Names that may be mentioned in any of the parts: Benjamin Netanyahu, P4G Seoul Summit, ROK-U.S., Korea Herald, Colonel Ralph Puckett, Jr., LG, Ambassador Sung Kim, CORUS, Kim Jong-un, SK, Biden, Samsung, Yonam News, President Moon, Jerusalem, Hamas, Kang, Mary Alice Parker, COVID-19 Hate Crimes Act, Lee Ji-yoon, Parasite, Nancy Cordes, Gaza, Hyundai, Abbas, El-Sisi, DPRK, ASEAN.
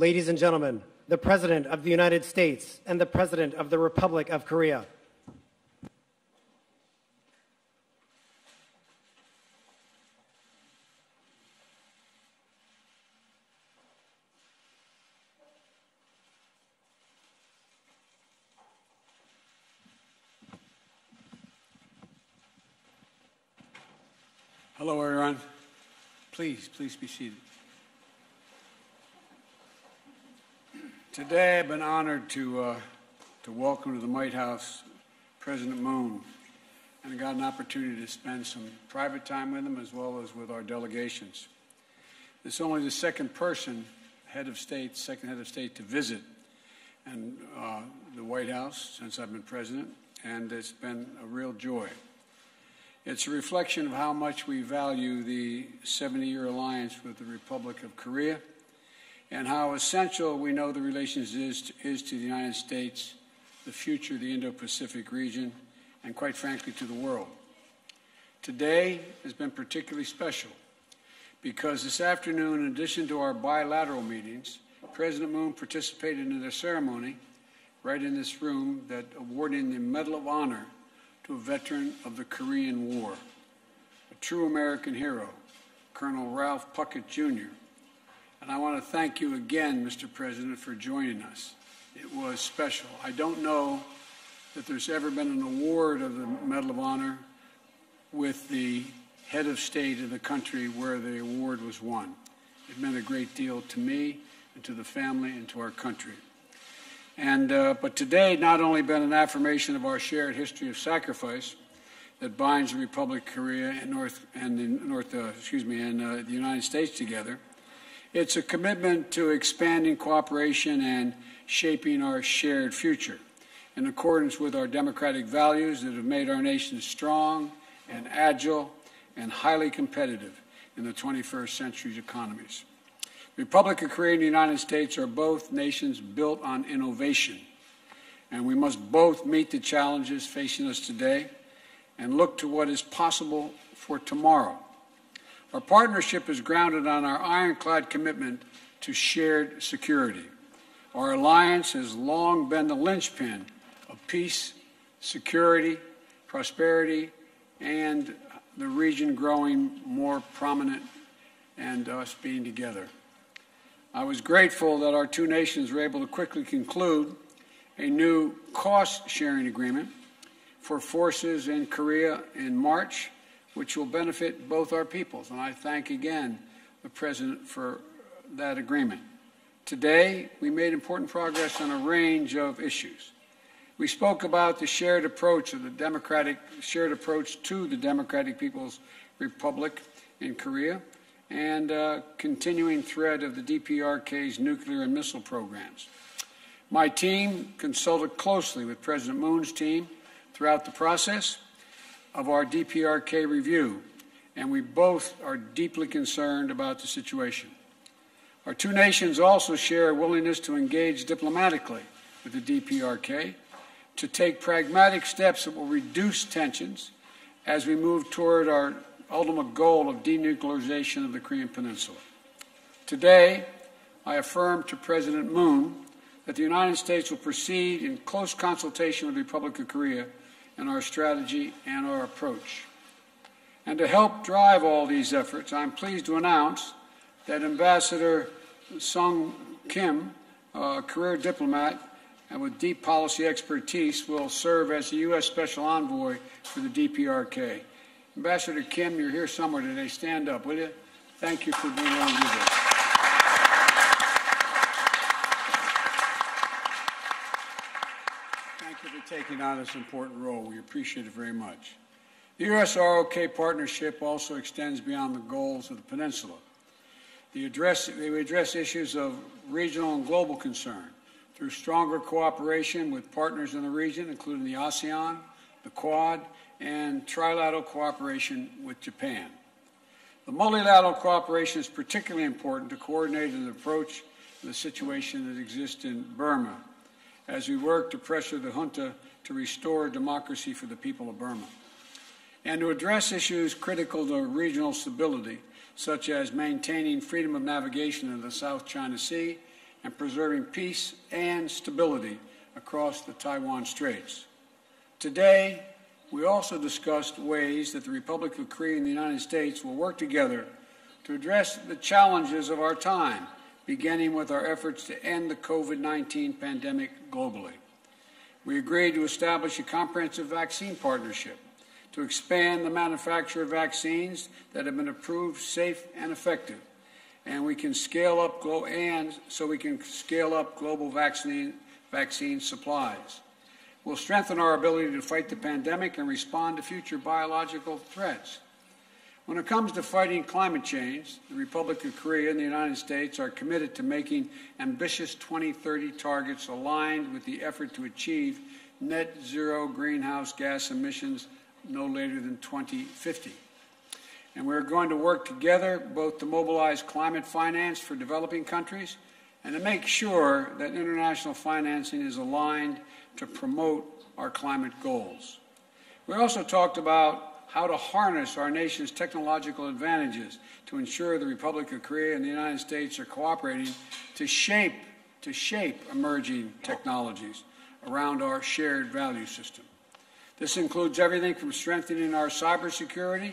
Ladies and gentlemen, the President of the United States and the President of the Republic of Korea. Hello, everyone. Please be seated. Today, I've been honored to welcome to the White House President Moon, and I got an opportunity to spend some private time with him as well as with our delegations. It's only the second person, second head of state, to visit and the White House since I've been president, and it's been a real joy. It's a reflection of how much we value the 70-year alliance with the Republic of Korea, and how essential we know the relations is to the United States, the future of the Indo-Pacific region, and quite frankly, to the world. Today has been particularly special because this afternoon, in addition to our bilateral meetings, President Moon participated in a ceremony right in this room that awarded the Medal of Honor to a veteran of the Korean War, a true American hero, Colonel Ralph Puckett, Jr., and I want to thank you again, Mr. President, for joining us. It was special. I don't know that there's ever been an award of the Medal of Honor with the head of state of the country where the award was won. It meant a great deal to me and to the family and to our country. And but today not only been an affirmation of our shared history of sacrifice that binds the Republic of Korea and the United States together. It's a commitment to expanding cooperation and shaping our shared future in accordance with our democratic values that have made our nation strong and agile and highly competitive in the 21st century's economies. The Republic of Korea and the United States are both nations built on innovation, and we must both meet the challenges facing us today and look to what is possible for tomorrow. Our partnership is grounded on our ironclad commitment to shared security. Our alliance has long been the linchpin of peace, security, prosperity, and the region growing more prominent and us being together. I was grateful that our two nations were able to quickly conclude a new cost-sharing agreement for forces in Korea in March, which will benefit both our peoples. And I thank again the President for that agreement. Today, we made important progress on a range of issues. We spoke about the shared approach to the Democratic People's Republic in Korea and continuing threat of the DPRK's nuclear and missile programs. My team consulted closely with President Moon's team throughout the process of our DPRK review, and we both are deeply concerned about the situation. Our two nations also share a willingness to engage diplomatically with the DPRK to take pragmatic steps that will reduce tensions as we move toward our ultimate goal of denuclearization of the Korean Peninsula. Today, I affirm to President Moon that the United States will proceed in close consultation with the Republic of Korea and our strategy and our approach. And to help drive all these efforts, I'm pleased to announce that Ambassador Sung Kim, a career diplomat and with deep policy expertise, will serve as the U.S. Special Envoy for the DPRK. Ambassador Kim, you're here somewhere today. Stand up, will you? Thank you for being willing to do this. Taking on this important role. We appreciate it very much. The U.S. ROK partnership also extends beyond the goals of the peninsula. They address issues of regional and global concern through stronger cooperation with partners in the region, including the ASEAN, the Quad, and trilateral cooperation with Japan. The multilateral cooperation is particularly important to coordinate an approach to the situation that exists in Burma, as we work to pressure the junta to restore democracy for the people of Burma, and to address issues critical to regional stability, such as maintaining freedom of navigation in the South China Sea and preserving peace and stability across the Taiwan Straits. Today, we also discussed ways that the Republic of Korea and the United States will work together to address the challenges of our time, beginning with our efforts to end the COVID-19 pandemic globally. We agreed to establish a comprehensive vaccine partnership to expand the manufacture of vaccines that have been approved safe and effective, and so we can scale up global vaccine supplies. We'll strengthen our ability to fight the pandemic and respond to future biological threats. When it comes to fighting climate change, the Republic of Korea and the United States are committed to making ambitious 2030 targets aligned with the effort to achieve net zero greenhouse gas emissions no later than 2050. And we're going to work together both to mobilize climate finance for developing countries and to make sure that international financing is aligned to promote our climate goals. We also talked about how to harness our nation's technological advantages to ensure the Republic of Korea and the United States are cooperating to shape emerging technologies around our shared value system. This includes everything from strengthening our cybersecurity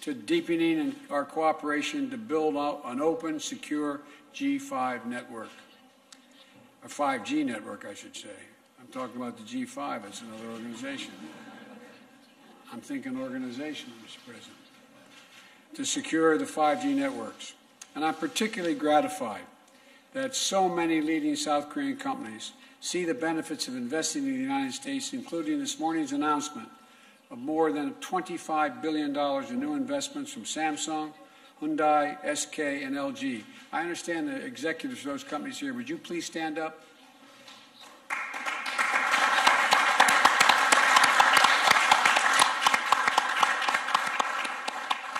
to deepening our cooperation to build out an open, secure G5 network, a 5G network, I should say. I'm talking about the G5, it's another organization. I'm thinking organization, Mr. President, to secure the 5G networks. And I'm particularly gratified that so many leading South Korean companies see the benefits of investing in the United States, including this morning's announcement of more than $25 billion in new investments from Samsung, Hyundai, SK, and LG. I understand the executives of those companies here. Would you please stand up?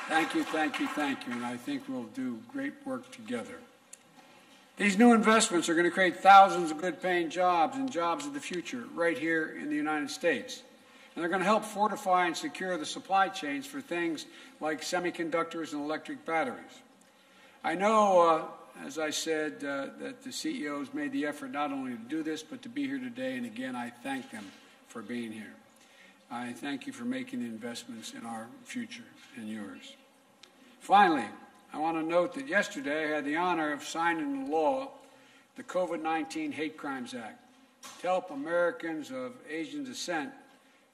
Thank you, thank you, thank you, and I think we'll do great work together. These new investments are going to create thousands of good-paying jobs and jobs of the future right here in the United States. And they're going to help fortify and secure the supply chains for things like semiconductors and electric batteries. I know, as I said, that the CEOs made the effort not only to do this, but to be here today, and again, I thank them for being here. I thank you for making the investments in our future and yours. Finally, I want to note that yesterday I had the honor of signing into law the COVID-19 Hate Crimes Act to help Americans of Asian descent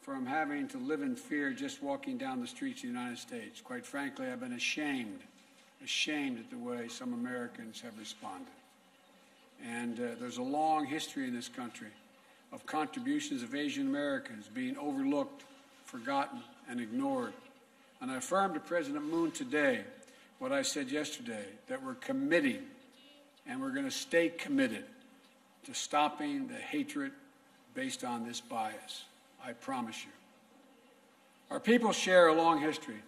from having to live in fear just walking down the streets of the United States. Quite frankly, I've been ashamed at the way some Americans have responded. And there's a long history in this country of contributions of Asian Americans being overlooked, forgotten, and ignored. And I affirm to President Moon today what I said yesterday, that we're committing and we're going to stay committed to stopping the hatred based on this bias. I promise you. Our people share a long history.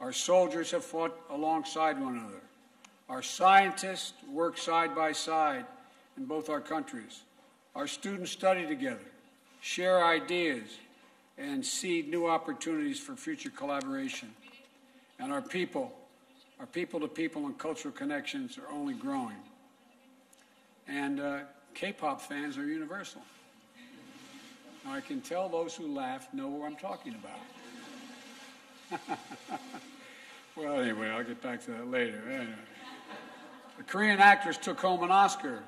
Our soldiers have fought alongside one another. Our scientists work side by side in both our countries. Our students study together, share ideas, and seed new opportunities for future collaboration. And our people-to-people and cultural connections are only growing. And K-pop fans are universal. Now, I can tell those who laugh know what I'm talking about. Well, anyway, I'll get back to that later. Anyway. The Korean actress took home an Oscar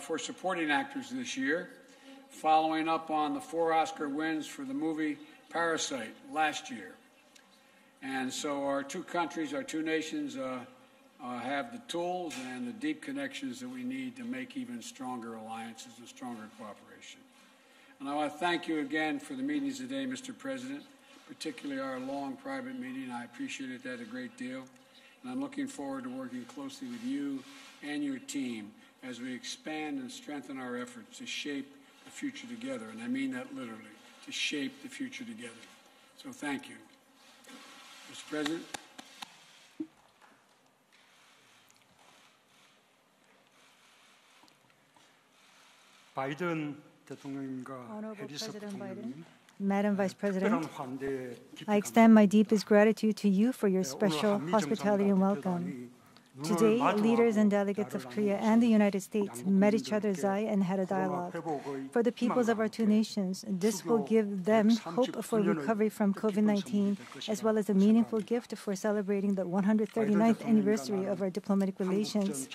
for supporting actors this year, following up on the 4 Oscar wins for the movie Parasite last year. And so our two countries, our two nations have the tools and the deep connections that we need to make even stronger alliances and stronger cooperation. And I want to thank you again for the meetings today, Mr. President, particularly our long private meeting. I appreciated that a great deal. And I'm looking forward to working closely with you and your team as we expand and strengthen our efforts to shape the future together, and I mean that literally, to shape the future together. So thank you. Mr. President. Honorable President Biden, Madam Vice President, I extend my deepest gratitude to you for your special hospitality and welcome. Today, leaders and delegates of Korea and the United States met each other's eye and had a dialogue. For the peoples of our two nations, this will give them hope for recovery from COVID-19, as well as a meaningful gift for celebrating the 139th anniversary of our diplomatic relations.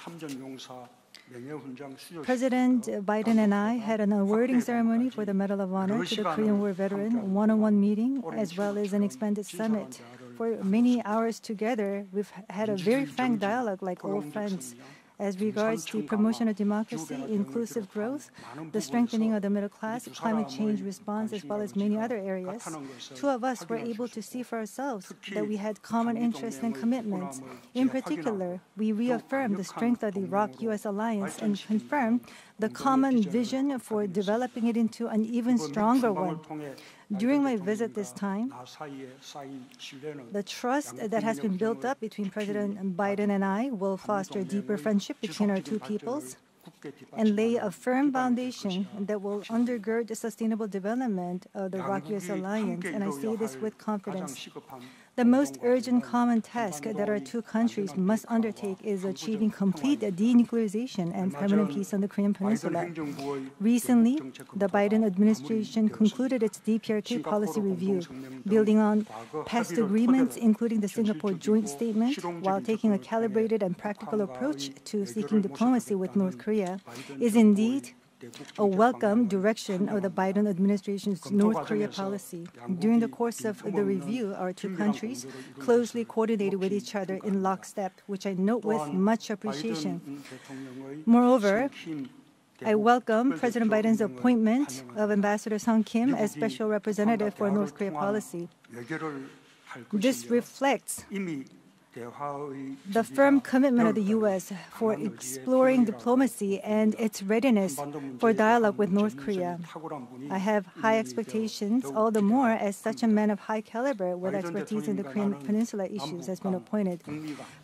President Biden and I had an awarding ceremony for the Medal of Honor to the Korean War veteran, one-on-one meeting, as well as an expanded summit. For many hours together, we've had a very frank dialogue like old friends. As regards the promotion of democracy, inclusive growth, the strengthening of the middle class, climate change response, as well as many other areas, two of us were able to see for ourselves that we had common interests and commitments. In particular, we reaffirmed the strength of the ROK-U.S. alliance and confirmed the common vision for developing it into an even stronger one. During my visit this time, the trust that has been built up between President Biden and I will foster deeper friendship between our two peoples and lay a firm foundation that will undergird the sustainable development of the ROK-U.S. alliance, and I say this with confidence. The most urgent common task that our two countries must undertake is achieving complete denuclearization and permanent peace on the Korean Peninsula. Recently, the Biden administration concluded its DPRK policy review, building on past agreements, including the Singapore Joint Statement, while taking a calibrated and practical approach to seeking diplomacy with North Korea, is indeed a welcome direction of the Biden administration's North Korea policy. During the course of the review, our two countries closely coordinated with each other in lockstep, which I note with much appreciation. Moreover, I welcome President Biden's appointment of Ambassador Sung Kim as Special Representative for North Korea policy. This reflects the firm commitment of the U.S. for exploring diplomacy and its readiness for dialogue with North Korea. I have high expectations, all the more as such a man of high caliber with expertise in the Korean Peninsula issues has been appointed.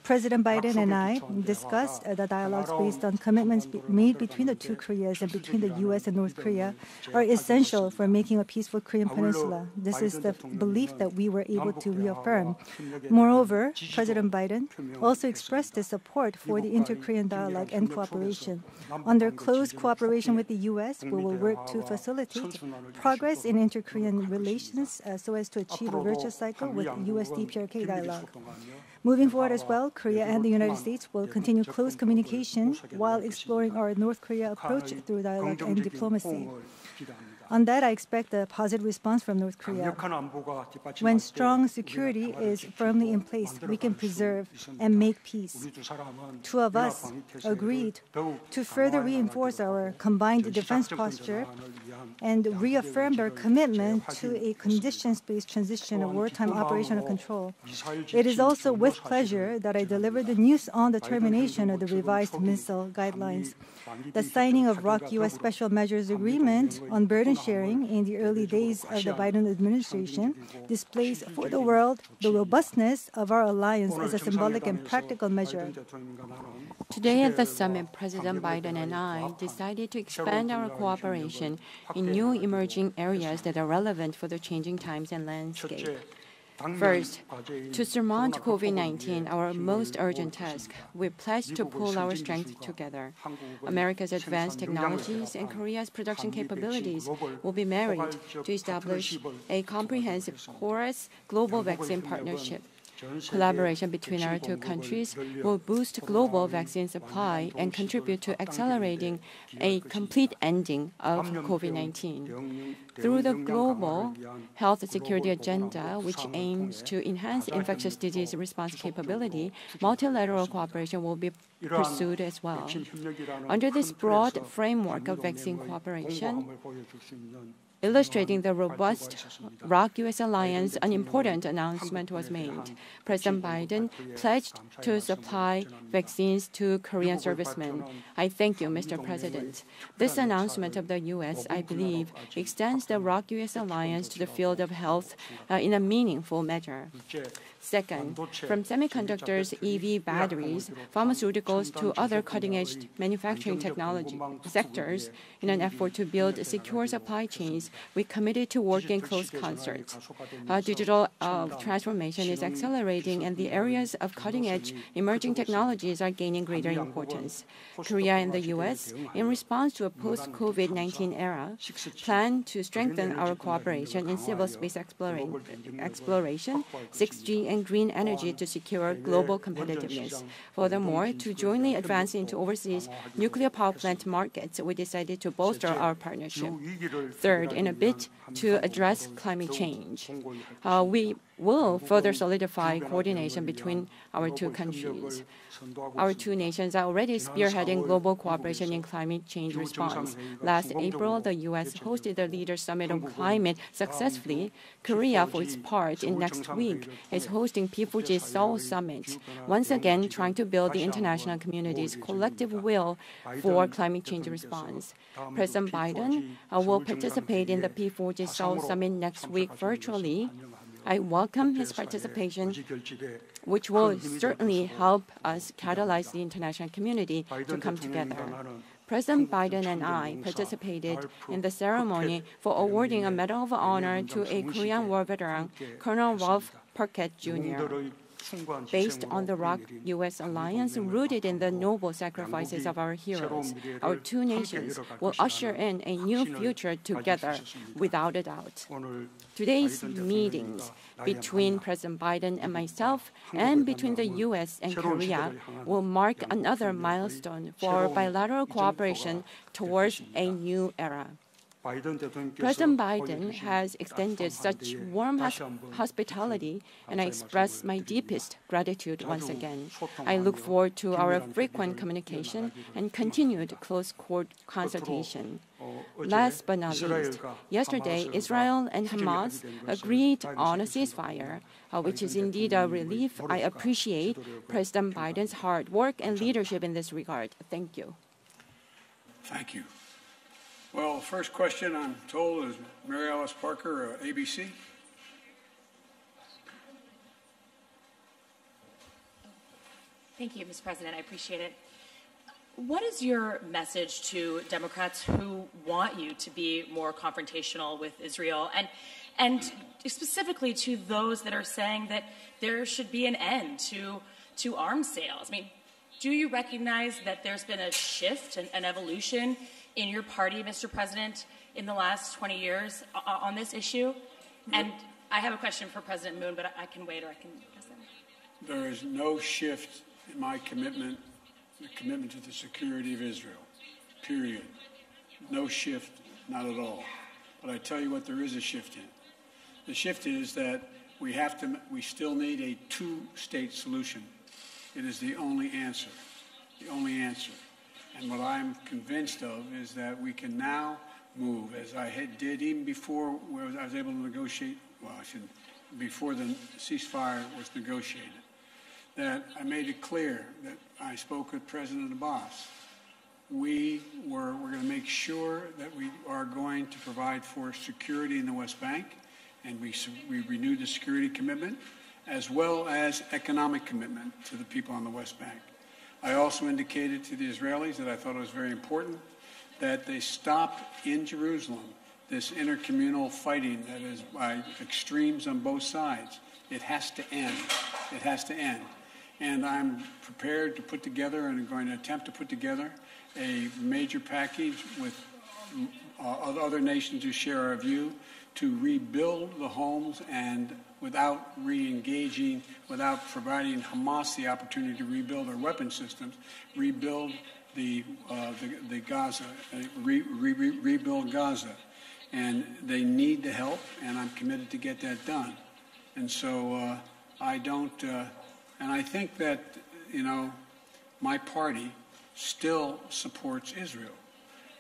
President Biden and I discussed the dialogues based on commitments made between the two Koreas and between the U.S. and North Korea are essential for making a peaceful Korean Peninsula. This is the belief that we were able to reaffirm. Moreover, President Biden also expressed his support for the inter-Korean dialogue and cooperation. Under close cooperation with the U.S., we will work to facilitate progress in inter-Korean relations so as to achieve a virtuous cycle with U.S. DPRK dialogue. Moving forward as well, Korea and the United States will continue close communication while exploring our North Korea approach through dialogue and diplomacy. On that, I expect a positive response from North Korea. When strong security is firmly in place, we can preserve and make peace. Two of us agreed to further reinforce our combined defense posture and reaffirmed our commitment to a conditions-based transition of wartime operational control. It is also with pleasure that I delivered the news on the termination of the revised missile guidelines. The signing of ROK-U.S. Special Measures Agreement on burden sharing in the early days of the Biden administration displays for the world the robustness of our alliance as a symbolic and practical measure. Today at the summit, President Biden and I decided to expand our cooperation in new emerging areas that are relevant for the changing times and landscape. First, to surmount COVID-19, our most urgent task, we pledged to pool our strength together. America's advanced technologies and Korea's production capabilities will be married to establish a comprehensive CORUS global vaccine partnership. Collaboration between our two countries will boost global vaccine supply and contribute to accelerating a complete ending of COVID-19. Through the global health security agenda, which aims to enhance infectious disease response capability, multilateral cooperation will be pursued as well. Under this broad framework of vaccine cooperation, illustrating the robust ROK-U.S. alliance, an important announcement was made. President Biden pledged to supply vaccines to Korean servicemen. I thank you, Mr. President. This announcement of the U.S., I believe, extends the ROK-U.S. alliance to the field of health in a meaningful measure. Second, from semiconductors, EV batteries, pharmaceuticals to other cutting-edge manufacturing technology sectors, in an effort to build secure supply chains, we committed to work in close concert. Digital transformation is accelerating, and the areas of cutting-edge emerging technologies are gaining greater importance. Korea and the U.S., in response to a post-COVID-19 era, plan to strengthen our cooperation in civil space exploration, 6G, and green energy to secure global competitiveness. Furthermore, to jointly advance into overseas nuclear power plant markets, we decided to bolster our partnership. Third, in a bid to address climate change, we will further solidify coordination between our two countries. Our two nations are already spearheading global cooperation in climate change response. Last April, the U.S. hosted the Leaders' Summit on Climate successfully. Korea, for its part, in next week, is hosting P4G Seoul Summit, once again trying to build the international community's collective will for climate change response. President Biden will participate in the P4G Seoul Summit next week virtually. I welcome his participation, which will certainly help us catalyze the international community to come together. President Biden and I participated in the ceremony for awarding a Medal of Honor to a Korean War veteran, Colonel Ralph Puckett, Jr. Based on the ROK-U.S. alliance rooted in the noble sacrifices of our heroes, our two nations will usher in a new future together, without a doubt. Today's meetings between President Biden and myself, and between the U.S. and Korea, will mark another milestone for bilateral cooperation towards a new era. President Biden has extended such warm hospitality, and I express my deepest gratitude once again. I look forward to our frequent communication and continued close consultation. Last but not least, yesterday, Israel and Hamas agreed on a ceasefire, which is indeed a relief. I appreciate President Biden's hard work and leadership in this regard. Thank you. Thank you. Well, the first question, I'm told, is Mary Alice Parker, ABC. Thank you, Mr. President. I appreciate it. What is your message to Democrats who want you to be more confrontational with Israel, and specifically to those that are saying that there should be an end to arms sales? I mean, do you recognize that there's been a shift and an evolution in your party, Mr. President, in the last 20 years on this issue? And I have a question for President Moon, but I can wait, or I can address that. There is no shift in my commitment, the commitment to the security of Israel, period. No shift, not at all. But I tell you what there is a shift in. The shift is that we still need a two-state solution. It is the only answer, the only answer. And what I'm convinced of is that we can now move, as I did even before I was able to negotiate, well, I shouldn't, before the ceasefire was negotiated, that I made it clear that I spoke with President Abbas. We're going to make sure that we are going to provide for security in the West Bank, and we renewed the security commitment, as well as economic commitment to the people on the West Bank. I also indicated to the Israelis that I thought it was very important that they stop in Jerusalem this intercommunal fighting that is by extremes on both sides. It has to end. It has to end. And I'm prepared to put together, and I'm going to attempt to put together, a major package with other nations who share our view to rebuild the homes and without re-engaging, without providing Hamas the opportunity to rebuild our weapon systems, rebuild the Gaza, rebuild Gaza. And they need the help, and I'm committed to get that done. And so and I think that, you know, my party still supports Israel.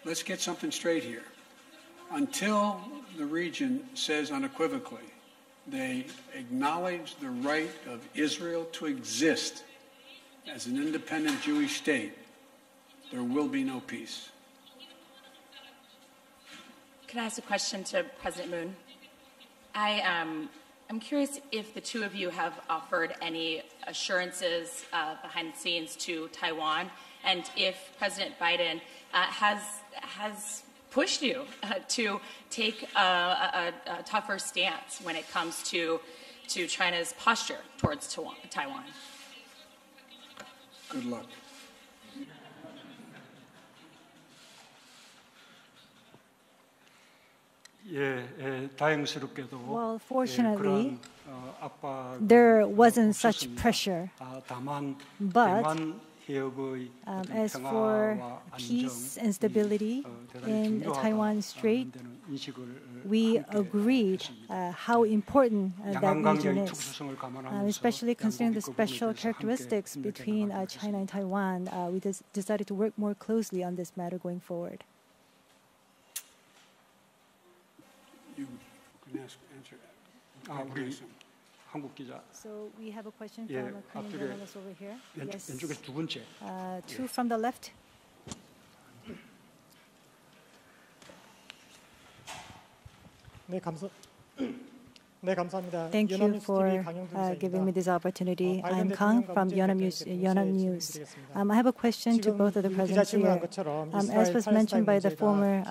Let's get something straight here. Until the region says unequivocally they acknowledge the right of Israel to exist as an independent Jewish state, there will be no peace. Can I ask a question to President Moon? I I'm curious if the two of you have offered any assurances behind the scenes to Taiwan, and if President Biden has pushed you to take a tougher stance when it comes to China's posture towards Taiwan. Good luck. Well, fortunately, there wasn't such pressure. But as for peace and stability in Taiwan Strait, we agreed how important that region is, especially considering the special characteristics between China and Taiwan. We decided to work more closely on this matter going forward. So we have a question from a Korean journalist over here. Yes. Two from the left. Thank you for giving me this opportunity. I'm Kang from Yonam News. I have a question to both of the presidents here. As was mentioned by the former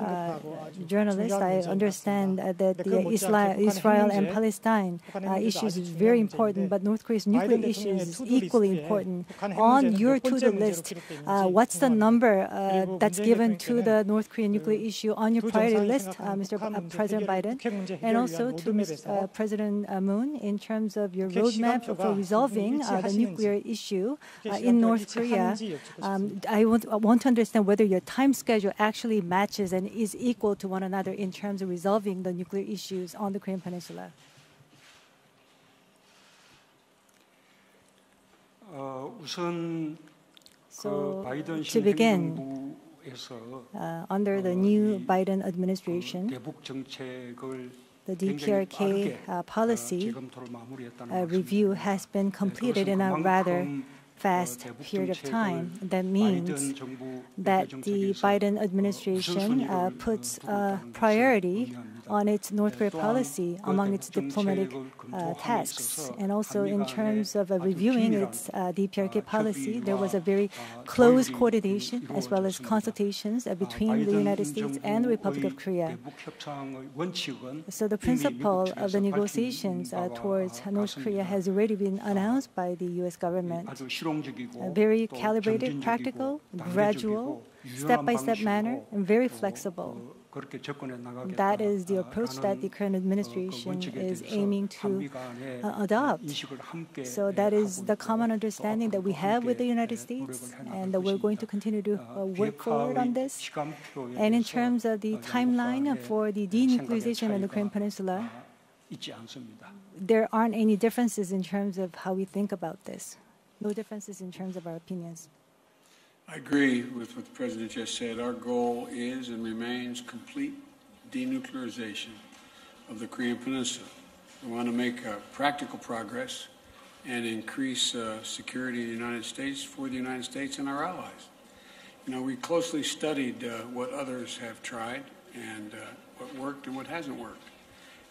journalist, I understand that the Israel and Palestine issue is very important, but North Korea's nuclear issue is equally important. On your to-do list, what's the number that's given to the North Korean nuclear issue on your priority list, President Biden, and also to President Moon, in terms of your roadmap for resolving the nuclear issue in North Korea? I want to understand whether your time schedule actually matches and is equal to one another in terms of resolving the nuclear issues on the Korean Peninsula. So, to begin, under the new Biden administration, the DPRK policy review has been completed in a rather fast period of time. That means that the Biden administration puts a priority on its North Korea policy among its diplomatic tasks. And also in terms of reviewing its DPRK policy, there was a very close coordination as well as consultations between the United States and the Republic of Korea. So the principle of the negotiations towards North Korea has already been announced by the U.S. government. Very calibrated, practical, gradual, step-by-step manner, and very flexible. That is the approach that the current administration is aiming to adopt. So that is the common understanding that we have with the United States, and that we're going to continue to work forward on this. And in terms of the timeline for the denuclearization of the Korean Peninsula, there aren't any differences in terms of how we think about this. No differences in terms of our opinions. I agree with what the President just said. Our goal is and remains complete denuclearization of the Korean Peninsula. We want to make practical progress and increase security in the United States for the United States and our allies. You know, we closely studied what others have tried and what worked and what hasn't worked.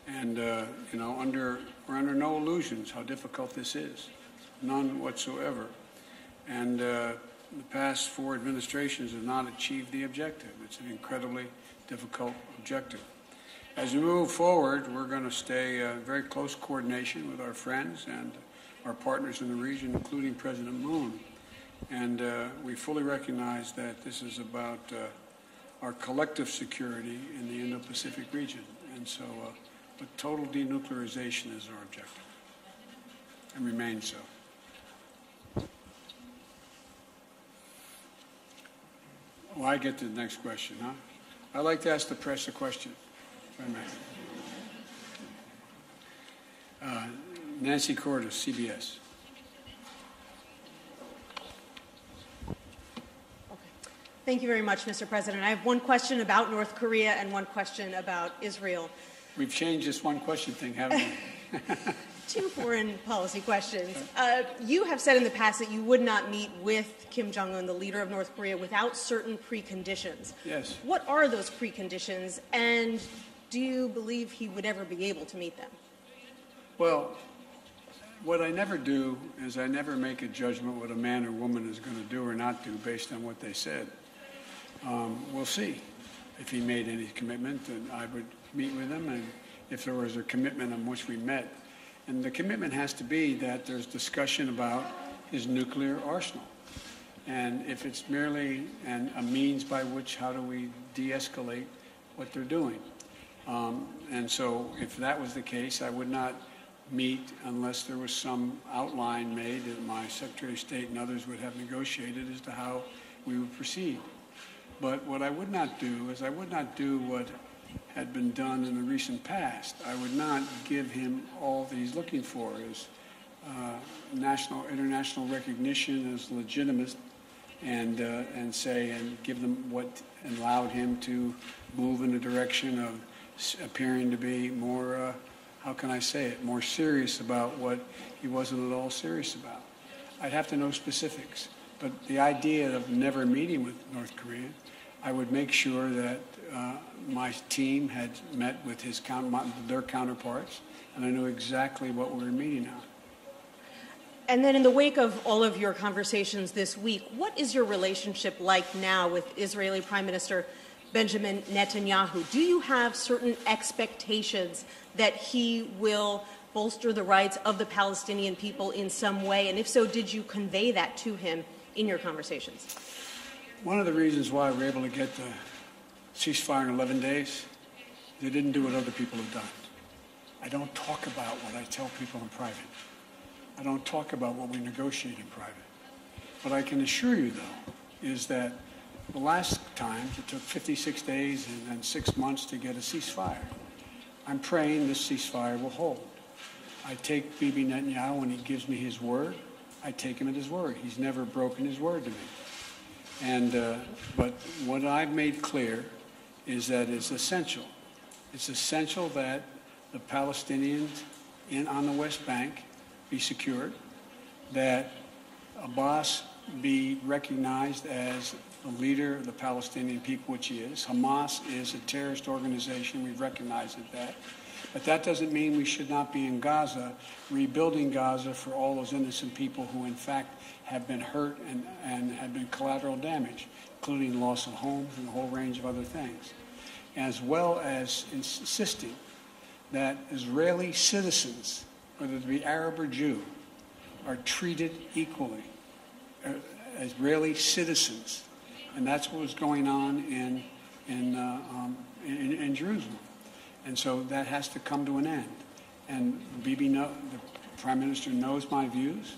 And, you know, we're under no illusions how difficult this is. None whatsoever. And the past four administrations have not achieved the objective. It's an incredibly difficult objective. As we move forward, we're going to stay in very close coordination with our friends and our partners in the region, including President Moon. And we fully recognize that this is about our collective security in the Indo-Pacific region. And so, but total denuclearization is our objective and remains so. Well, I get to the next question, huh? I'd like to ask the press a question. Wait a minute. Nancy Cordes, CBS. Okay. Thank you very much, Mr. President. I have one question about North Korea and one question about Israel. We've changed this one question thing, haven't we? Two foreign policy questions. You have said in the past that you would not meet with Kim Jong-un, the leader of North Korea, without certain preconditions. Yes. What are those preconditions, and do you believe he would ever be able to meet them? Well, what I never do is I never make a judgment what a man or woman is going to do or not do based on what they said. We'll see. If he made any commitment, then I would meet with him, and if there was a commitment on which we met. And the commitment has to be that there's discussion about his nuclear arsenal. And if it's merely a means by which, how do we de-escalate what they're doing? And so if that was the case, I would not meet unless there was some outline made that my Secretary of State and others would have negotiated as to how we would proceed. But what I would not do is I would not do what had been done in the recent past. I would not give him all that he's looking for, is international recognition as legitimate, and say and give them what allowed him to move in the direction of appearing to be more, how can I say it, more serious about what he wasn't at all serious about. I'd have to know specifics. But the idea of never meeting with North Korea, I would make sure that my team had met with his their counterparts, and I knew exactly what we were meeting on. And then in the wake of all of your conversations this week, what is your relationship like now with Israeli Prime Minister Benjamin Netanyahu? Do you have certain expectations that he will bolster the rights of the Palestinian people in some way? And if so, did you convey that to him in your conversations? One of the reasons why we're able to get the ceasefire in 11 days, they didn't do what other people have done. I don't talk about what I tell people in private. I don't talk about what we negotiate in private. What I can assure you, though, is that the last time it took 56 days and 6 months to get a ceasefire. I'm praying this ceasefire will hold. I take Bibi Netanyahu when he gives me his word. I take him at his word. He's never broken his word to me. And, but what I've made clear is that it's essential. It's essential that the Palestinians on the West Bank be secured, that Abbas be recognized as the leader of the Palestinian people, which he is. Hamas is a terrorist organization. We've recognized that. But that doesn't mean we should not be in Gaza, rebuilding Gaza for all those innocent people who, in fact, have been hurt and have been collateral damage, including loss of homes and a whole range of other things, as well as insisting that Israeli citizens, whether it be Arab or Jew, are treated equally as Israeli citizens. And that's what was going on in Jerusalem. And so that has to come to an end. And the Prime Minister knows my views,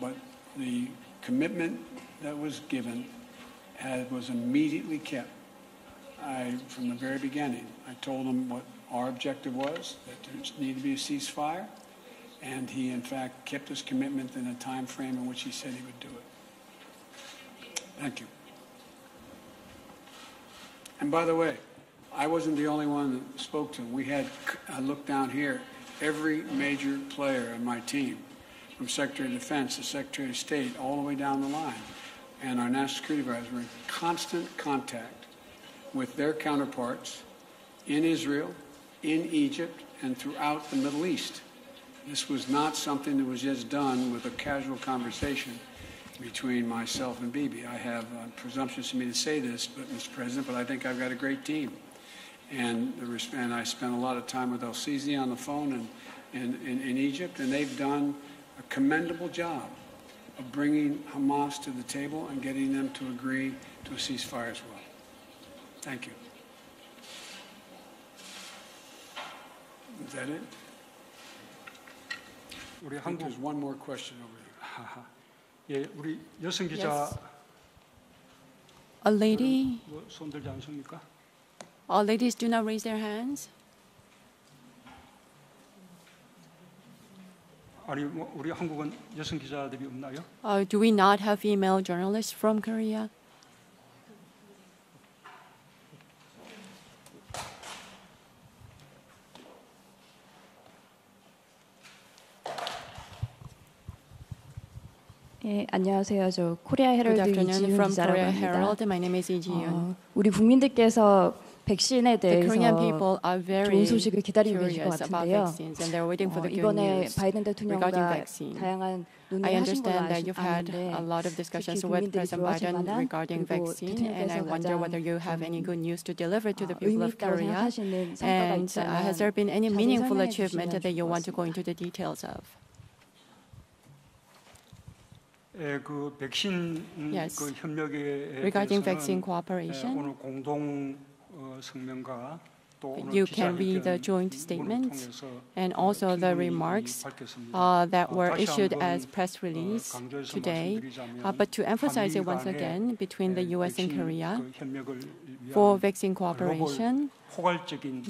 but the commitment that was given was immediately kept. From the very beginning, I told him what our objective was, that there needed to be a ceasefire, and he, in fact, kept his commitment in a time frame in which he said he would do it. Thank you. And by the way, I wasn't the only one that spoke to him. We had, I look down here, every major player on my team, from Secretary of Defense to Secretary of State, all the way down the line. And our National Security Advisor were in constant contact with their counterparts in Israel, in Egypt, and throughout the Middle East. This was not something that was just done with a casual conversation between myself and Bibi. I have presumptuous of me to say this, but, Mr. President, but I think I've got a great team. And I spent a lot of time with El-Sisi on the phone in Egypt, and they've done a commendable job of bringing Hamas to the table and getting them to agree to a ceasefire as well. Thank you. Is that it? I think there's one more question over here. Yes. A lady. All ladies do not raise their hands. Do we not have female journalists from Korea? 예, 안녕하세요. 저 코리아 헤럴드 이지윤 기자라고 합니다. Good afternoon from Korea Herald. My name is Lee Ji-yoon. 우리 국민들께서 백신에 대해서 좋은 소식을 기다리고 계실 것 같은데요. 이번에 바이든 대통령과 다양한 I understand that you've had a lot of discussions with President Biden regarding vaccine, and I wonder whether you have any good news to deliver to the people of Korea. And has there been any meaningful achievement that you want to go into the details of? Yes. Regarding vaccine cooperation, you can read the joint statement and also the remarks that were issued as press release today. But to emphasize it once again, between the U.S. and Korea, for vaccine cooperation,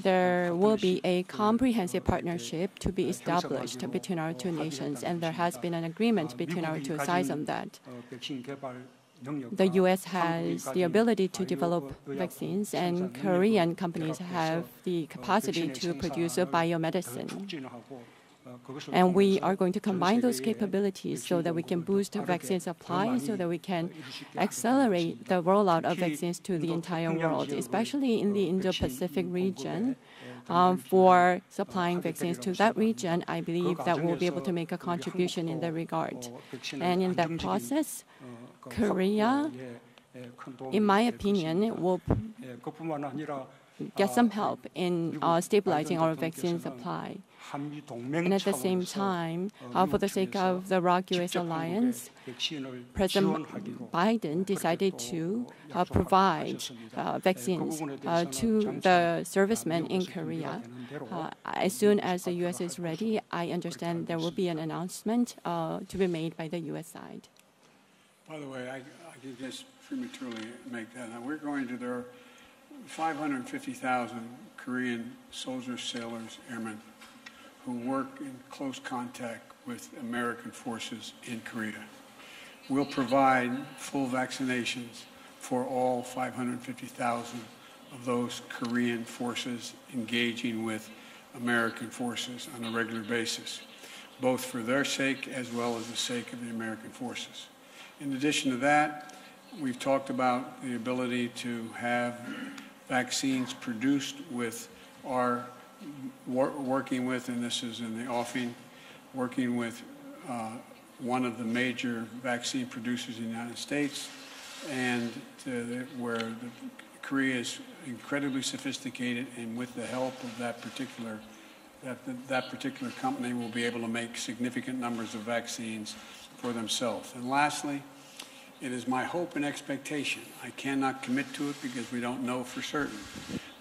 there will be a comprehensive partnership to be established between our two nations, and there has been an agreement between our two sides on that. The U.S. has the ability to develop vaccines, and Korean companies have the capacity to produce biomedicine. And we are going to combine those capabilities so that we can boost vaccine supply, so that we can accelerate the rollout of vaccines to the entire world, especially in the Indo-Pacific region. For supplying vaccines to that region, I believe that we'll be able to make a contribution in that regard. And in that process, Korea, in my opinion, will get some help in stabilizing our vaccine supply. And at the same time, for the sake of the ROK-U.S. alliance, President Biden decided to provide vaccines to the servicemen in Korea. As soon as the U.S. is ready, I understand there will be an announcement to be made by the U.S. side. By the way, I can just prematurely make that. Now, we're going to there 550,000 Korean soldiers, sailors, airmen who work in close contact with American forces in Korea. We'll provide full vaccinations for all 550,000 of those Korean forces engaging with American forces on a regular basis, both for their sake as well as the sake of the American forces. In addition to that, we've talked about the ability to have vaccines produced with our working with, and this is in the offing, working with one of the major vaccine producers in the United States, and where Korea is incredibly sophisticated, and with the help of that particular company will be able to make significant numbers of vaccines for themselves. And lastly, it is my hope and expectation, I cannot commit to it because we don't know for certain,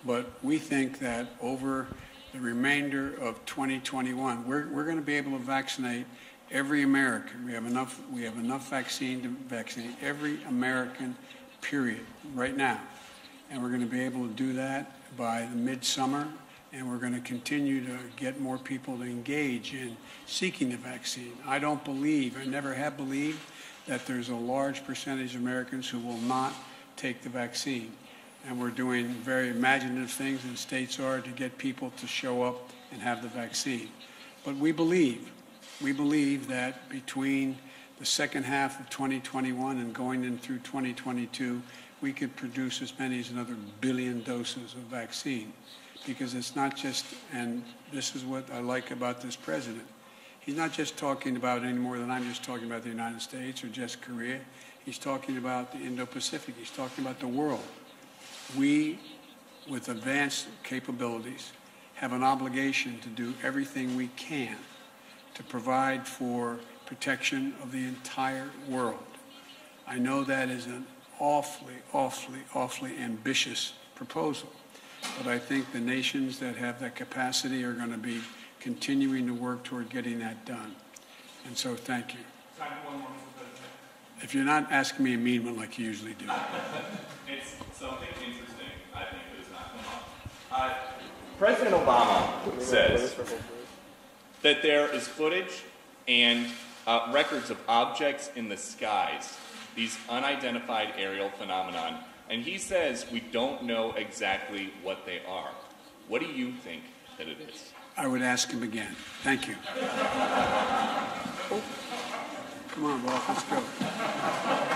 but we think that over the remainder of 2021, we're going to be able to vaccinate every American. We have enough vaccine to vaccinate every American, period, right now. And we're going to be able to do that by the midsummer, and we're going to continue to get more people to engage in seeking the vaccine. I don't believe, I never have believed, that there's a large percentage of Americans who will not take the vaccine. And we're doing very imaginative things, and states are, to get people to show up and have the vaccine. But we believe that between the second half of 2021 and going in through 2022, we could produce as many as another billion doses of vaccine. Because it's not just, and this is what I like about this president, he's not just talking about any more than I'm just talking about the United States or just Korea. He's talking about the Indo-Pacific. He's talking about the world. We, with advanced capabilities, have an obligation to do everything we can to provide for protection of the entire world. I know that is an awfully, awfully, awfully ambitious proposal, but I think the nations that have that capacity are going to be continuing to work toward getting that done. And so, thank you. If you're not asking me a mean one like you usually do. It's something interesting, I think, that has not come up. President Obama says that there is footage and records of objects in the skies, these unidentified aerial phenomenon, and he says we don't know exactly what they are. What do you think that it is? I would ask him again. Thank you. Oh. Come on, Bob, let's go.